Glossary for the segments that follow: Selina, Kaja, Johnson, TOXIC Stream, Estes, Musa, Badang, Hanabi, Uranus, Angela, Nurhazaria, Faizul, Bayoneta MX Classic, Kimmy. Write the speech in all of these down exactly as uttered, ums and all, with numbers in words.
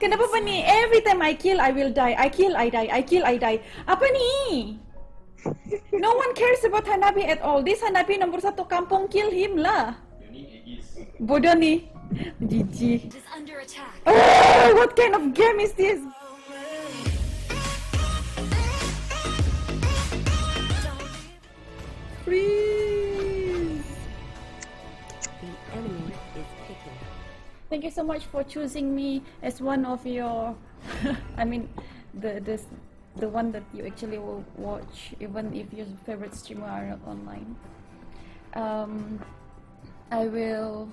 Kenapa apa ni? Every time I kill, I will die. I kill, I die. I kill, I die. Apa ni? No one cares about Hanabi at all. This Hanabi nombor satu kampung, kill him lah. Bodoh ni. G G. Oh, what kind of game is this? Freeze! The enemy is picking. Thank you so much for choosing me as one of your. I mean, the this the one that you actually will watch, even if your favorite streamer are not online. Um, I will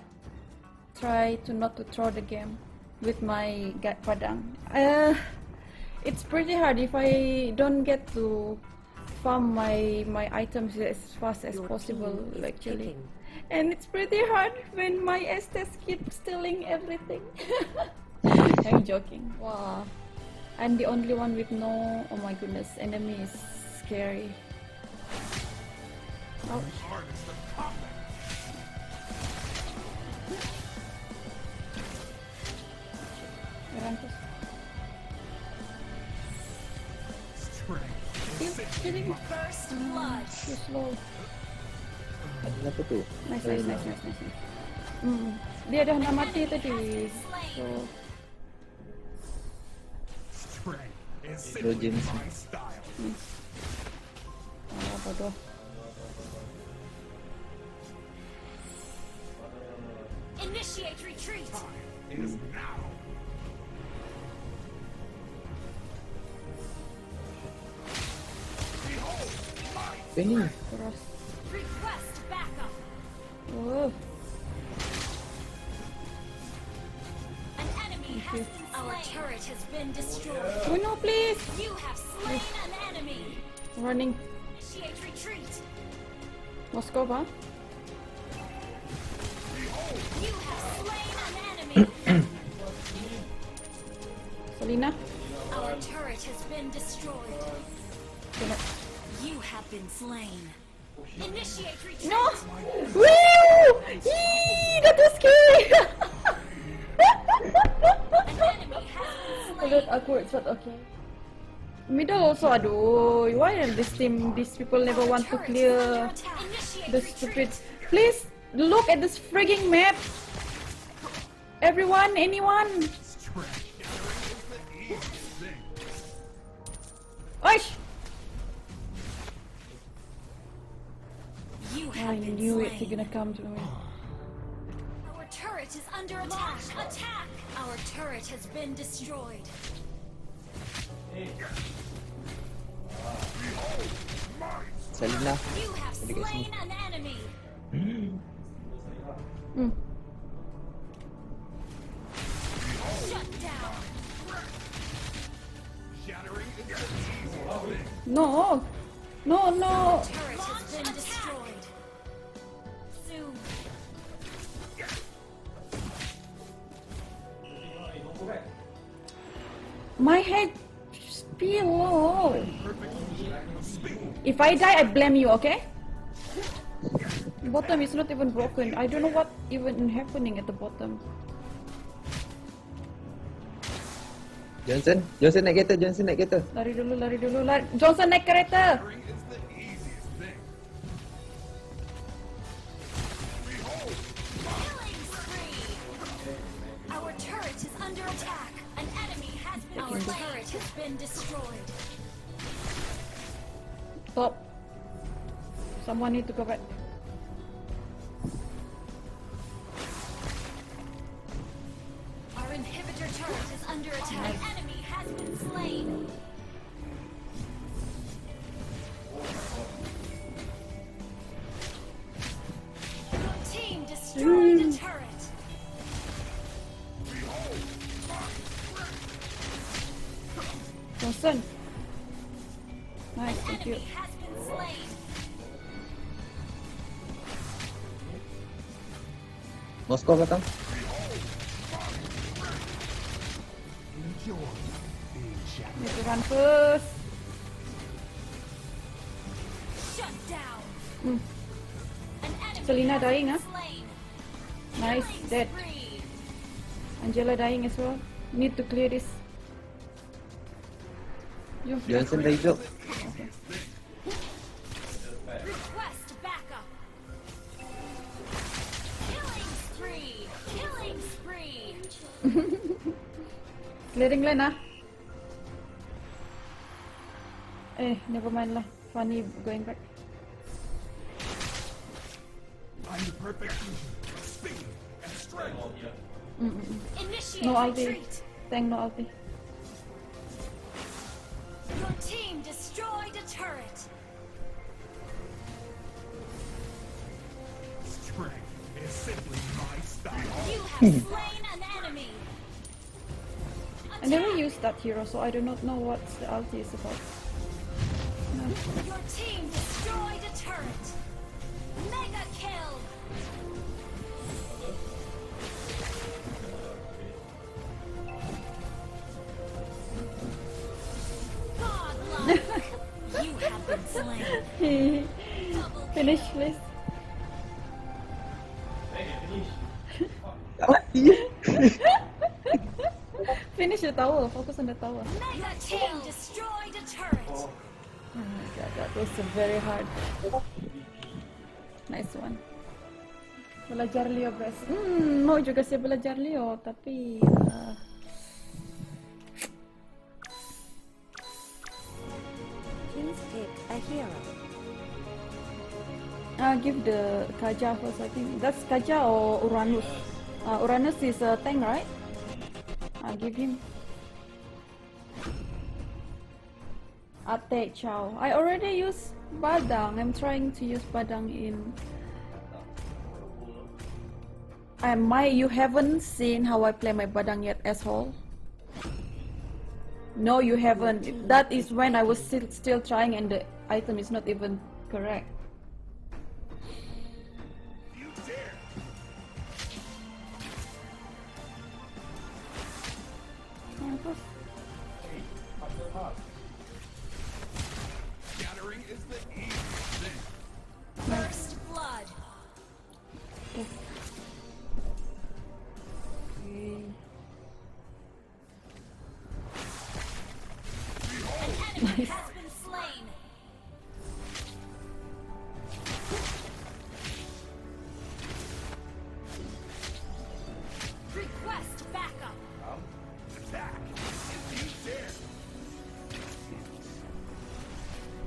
try to not to throw the game with my gat padang. Uh, it's pretty hard if I don't get to farm my my items as fast as Your possible actually, taking. And it's pretty hard when my Estes keeps stealing everything. I'm joking. Wow, I'm the only one with no. Oh my goodness, enemy is scary. Oh. First blood. You're slow. Apa tu? Nice, nice, nice, nice, nice. Hmm, dia dah nak mati tadi. So. So James. Hmm. Ah, bodoh. Initiate retreat. Is now. Request backup. Whoa. An enemy has been slain. Our turret has been destroyed. Oh no, please. You have slain an enemy. Running. Initiate retreat. Moscova. You have slain an enemy. Selina. Our turret has been destroyed. You have been slain. Initiate retreat. No! Woo! Yee! That was scary! An enemy has been slain. A lot awkward, but okay. Middle also, aduh. Why am this team, these people never want to clear the stupid... Please, look at this frigging map! Everyone, anyone! Oish! I knew it. You're gonna come to me. Our turret is under attack. Attack! Our turret has been destroyed. Selina. You have slain an enemy. Mm. Shut down. Shattering the team. No. No, no. Our turret has been destroyed. My head is below. If I die, I blame you, okay? Bottom is not even broken. I don't know what even happening at the bottom. Johnson, Johnson naik kereta, Johnson naik kereta. Lari dulu, lari dulu, lari. Johnson naik kereta. Destroyed. Stop. Someone need to go back. Our inhibitor turret is under attack. An enemy has been slain. Your team destroyed mm. the turret. Johnson. Nice, thank you. Moscow datang. Need to run first. Shut down. Hmm. Selina dying, huh? Nice, dead. Angela dying as well. Need to clear this. You yes, and they do. Okay. Request backup. Killing spree. Killing spree. Clearing Lena. Eh, never mind lah. Funny going back. I'm the perfect user. Speed and strength. Mm -mm. No ulti. Thank no ulti. Your team destroyed a turret. Strength is simply my style. You have slain an enemy. Attack. I never used that hero, so I do not know what the ulti is about. No. Your team destroyed a turret. Mega kill. You have been slain. Finish, please. Finish the tower. Focus on the tower. Mega team destroyed a turret. Oh my god, that was very hard. Nice one. Belajar Leo, guys. Hmm, mau juga saya belajar Leo, tapi. Uh... I'll give the Kaja first, I think. That's Kaja or Uranus. Uh, Uranus is a tank, right? I'll give him. Ate Chow. I already use Badang. I'm trying to use Badang in... I might. You haven't seen how I play my Badang yet, asshole. No, you haven't. That is when I was still, still trying and the item is not even correct. Scattering is the easiest thing. First blood. Okay. An enemy nice. Has been slain. Request backup. Um, attack.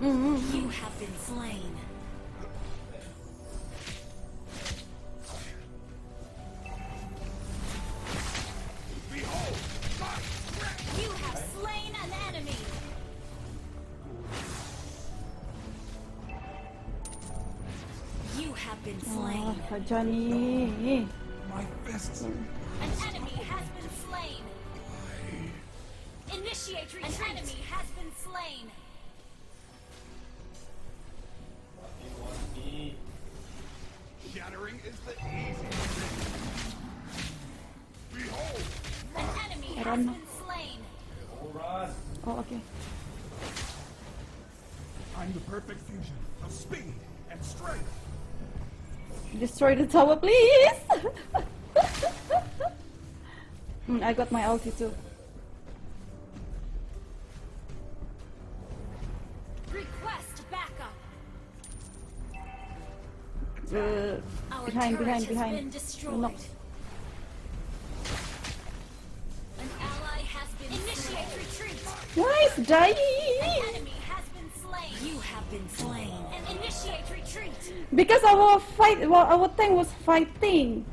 Mm-hmm. You have been slain. Behold, my strength. You have slain an enemy. You have been slain. Oh, Johnny. My fists. An enemy has been slain. I... Initiate retreat. An enemy has been slain. Shattering is the easiest thing. Behold! An enemy has been slain. Oh, okay. I'm the perfect fusion of speed and strength. Destroy the tower, please! mm, I got my ulti too. Request backup. Uh, behind, behind, behind. No. An ally has been initiate retreat. Guys, die! An enemy has been slain. You have been slain. And initiate retreat. Because our fight, well, our tank was fighting.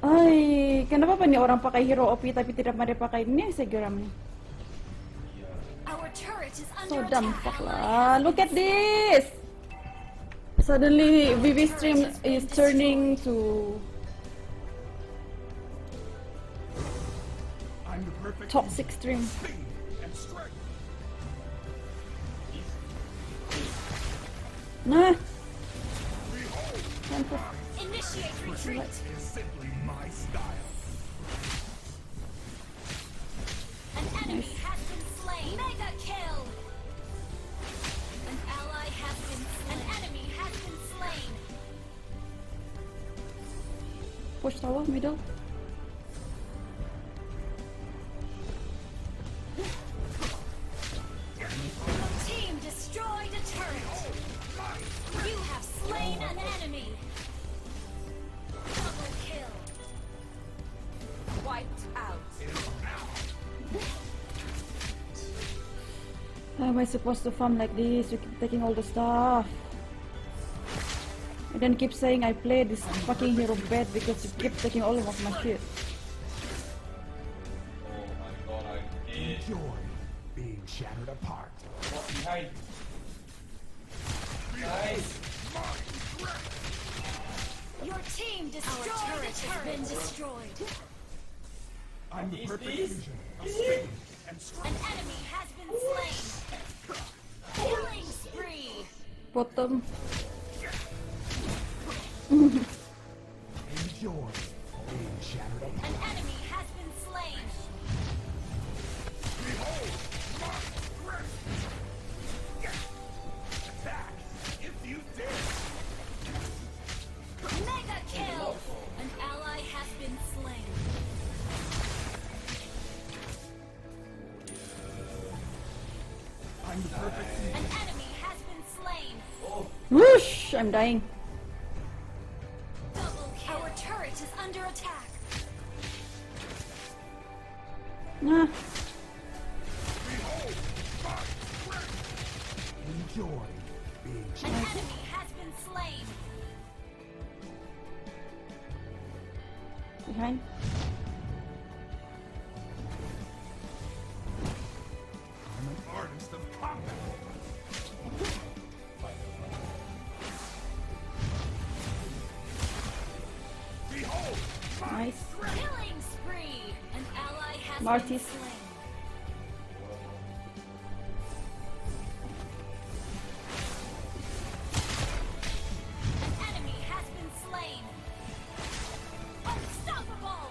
Ay, kenapa pa ni orang pakai hero O P tapi tidak mari pakai ini saya geram ni. Our turret is under attack. So dumb, fuck lah. Look at this. Suddenly, V V stream is turning to toxic stream. Nah. Initiate retreat is simply my style. An enemy has been slain. Mega kill. An ally has been slain. An enemy has been slain. Push tower, middle. How am I supposed to farm like this? You keep taking all the stuff. And then keep saying I play this fucking hero bad because you keep taking all of my shit. Oh my god, I did. Enjoy being shattered apart. What's behind? Nice. Your team destroyed. Our turret has been destroyed. I'm the perfect illusion of speed and strength. An enemy has been slain. Killing spree. Bottom. Enjoy being shattered apart. An enemy has been slain. Behold my strength. Attack if you dare. Mega kill! An ally has been slain. I'm perfect. An enemy has been slain. Whoosh! I'm dying. Double kill. Our turret is under attack. Nah. Behold, my strength. Enjoy being slain. An enemy has been slain. Behind. I'm an artist of combat. Behold, nice. Killing spree. An ally has Martis. Been slain. An enemy has been slain. Unstoppable!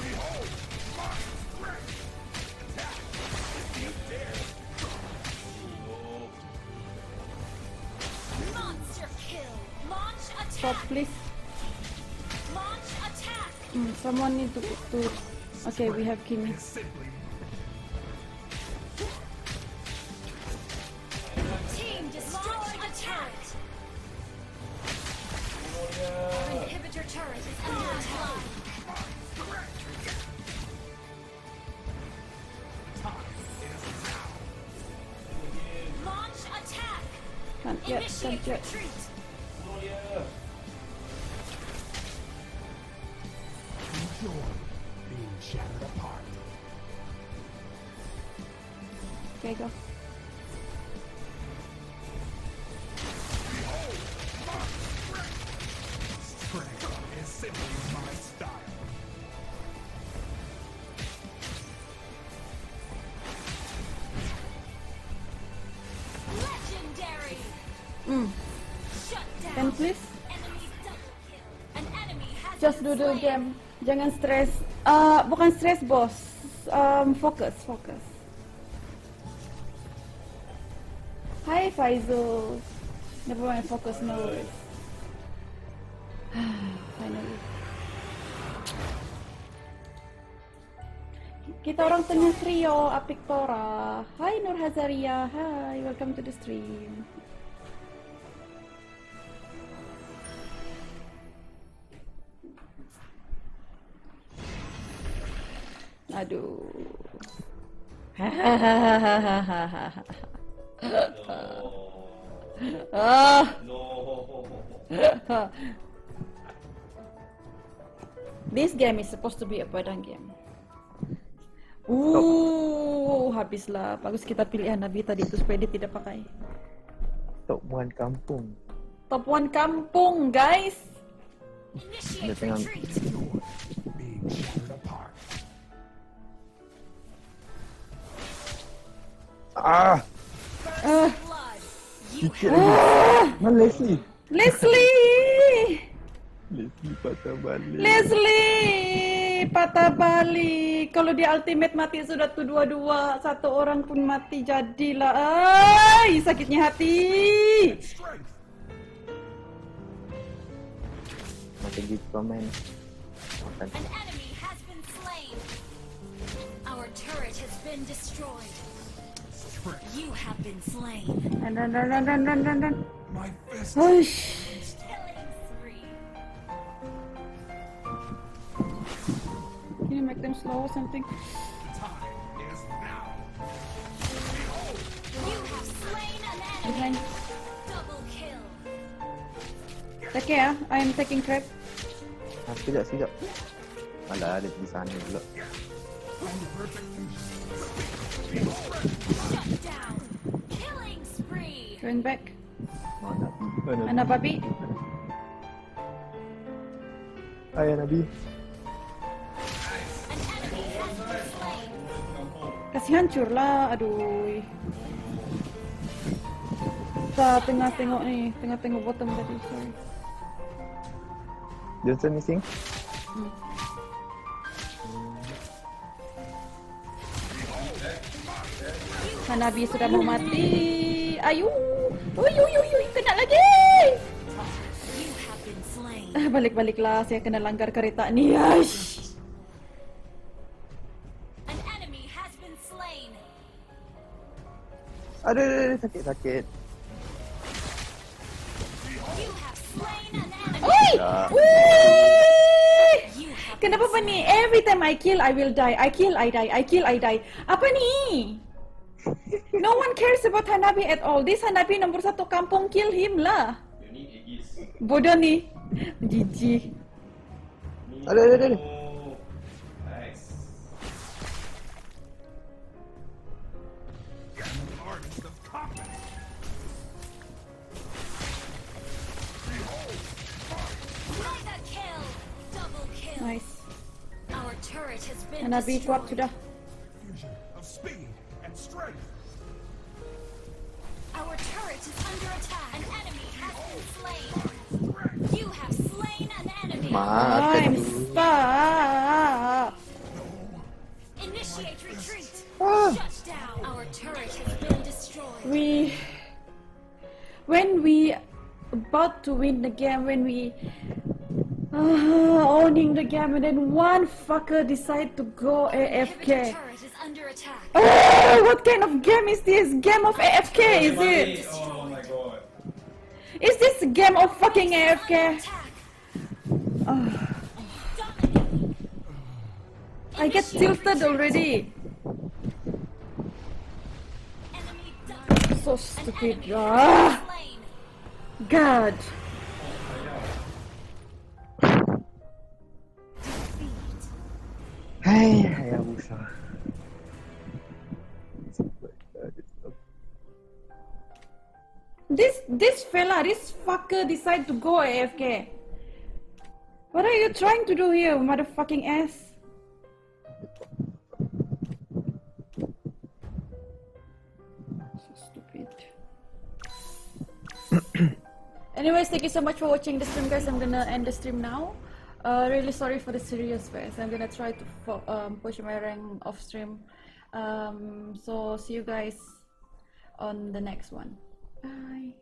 Behold, my strength! Attack! If you dare! Monster kill! Launch attack! Stop, please. Launch attack! Mm, someone needs to, to... Okay, we have Kimmy. Just do the game. Jangan stress. Uh, bukan stress, bos. Um, focus, focus. Hi, Faizul. Never mind, focus, no worries. Finally. Kita orang tengah trio Apiktora. Hi, Nurhazaria. Hi, welcome to the stream. Aduh. Hahaha. Ah. This game is supposed to be a padang game. Ooh, habislah. Bagus kita pilih Hanabi tadi itu supaya dia tidak pakai. Top one kampung. Top one kampung, guys. Ah, uh, ah, no, Leslie. Leslie. Leslie patah balik. Leslie patah balik. Kalau dia ultimate mati sudah tuh dua-dua, satu orang pun mati jadilah. Ay, sakitnya hati. Mati gitu komen. An enemy has been slain. Our turret has been destroyed. You have been slain. Run, run, run, run, run, run, run, run. My fist. Killing spree. you make them slow or something? Time is now. Behold. You have slain an enemy. Double kill. Take care. I am taking trap. Ah, sekejap, sekejap. Malah ada di sana pula. Turn back. Anak babi. Hai Hanabi. Kasih hancur lah, aduh. Kita tengah tengok ni, tengah tengok bottom tadi. Sorry. Johnson missing. Hmm. Hanabi sudah mau mati. Ayu. Oi oi oi, kena lagi. Balik-baliklah, saya kena langgar kereta ni. Aish. An enemy has been slain. Aduh, sakit-sakit. Oi! Wee! Kenapa apa ni? Every time I kill, I will die. I kill, I die. I kill, I die. Apa ni? No one cares about Hanabi at all. This Hanabi nombor satu kampung, kill him lah. Bodoh ni. Jijik. Aduh, aduh, aduh. Nice. Hanabi kuat sudah. Our turret is under attack. An enemy has been slain. You have slain an enemy. I'm stuck. Initiate retreat. Ah. Shut down. Our turret has been destroyed. We, when we about to win the game, when we uh, owning the game, and then one fucker decide to go A F K. Under attack. Oh, what kind of game is this? Game of A F K, is it? Oh my god. Is this game of fucking A F K? Oh. I get tilted already. So stupid. Ah. God. Hey, hey, Musa. This this fella, this fucker decide to go A F K. What are you trying to do here, motherfucking ass? So stupid. Anyways, thank you so much for watching the stream, guys. I'm gonna end the stream now. Uh, really sorry for the serious face. I'm gonna try to um, push my rank off stream. Um, so see you guys on the next one. Bye.